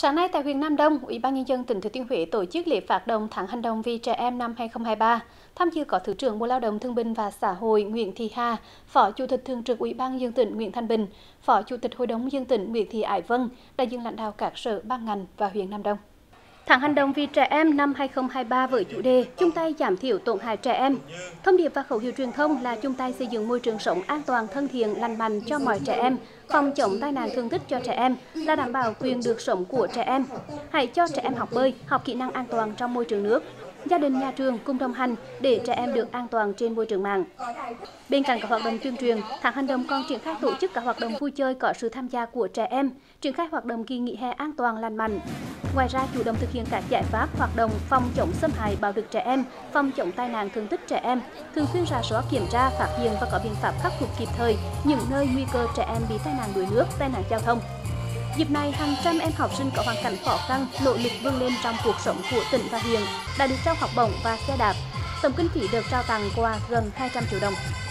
Sáng nay tại huyện Nam Đông, Ủy ban Nhân dân tỉnh Thừa Thiên Huế tổ chức lễ phát động tháng hành động vì trẻ em năm 2023. Tham dự có Thứ trưởng Bộ Lao động Thương binh và Xã hội Nguyễn Thị Hà, Phó Chủ tịch Thường trực Ủy ban Nhân dân tỉnh Nguyễn Thanh Bình, Phó Chủ tịch Hội đồng Nhân dân tỉnh Nguyễn Thị Ái Vân, đại diện lãnh đạo các sở ban ngành và huyện Nam Đông. Tháng hành động vì trẻ em năm 2023 với chủ đề chung tay giảm thiểu tổn hại trẻ em. Thông điệp và khẩu hiệu truyền thông là chung tay xây dựng môi trường sống an toàn, thân thiện, lành mạnh cho mọi trẻ em, phòng chống tai nạn thương tích cho trẻ em, là đảm bảo quyền được sống của trẻ em. Hãy cho trẻ em học bơi, học kỹ năng an toàn trong môi trường nước. Gia đình, nhà trường cùng đồng hành để trẻ em được an toàn trên môi trường mạng. Bên cạnh các hoạt động tuyên truyền, tháng hành động còn triển khai tổ chức các hoạt động vui chơi có sự tham gia của trẻ em, triển khai hoạt động kỳ nghỉ hè an toàn lành mạnh. Ngoài ra, chủ động thực hiện các giải pháp hoạt động phòng chống xâm hại bạo lực trẻ em, phòng chống tai nạn thương tích trẻ em, thường xuyên rà soát, kiểm tra, phát hiện và có biện pháp khắc phục kịp thời những nơi nguy cơ trẻ em bị tai nạn đuối nước, tai nạn giao thông. Dịp này, hàng trăm em học sinh có hoàn cảnh khó khăn, nỗ lực vươn lên trong cuộc sống của tỉnh và huyện đã được trao học bổng và xe đạp. Tổng kinh phí được trao tặng quà gần 200 triệu đồng.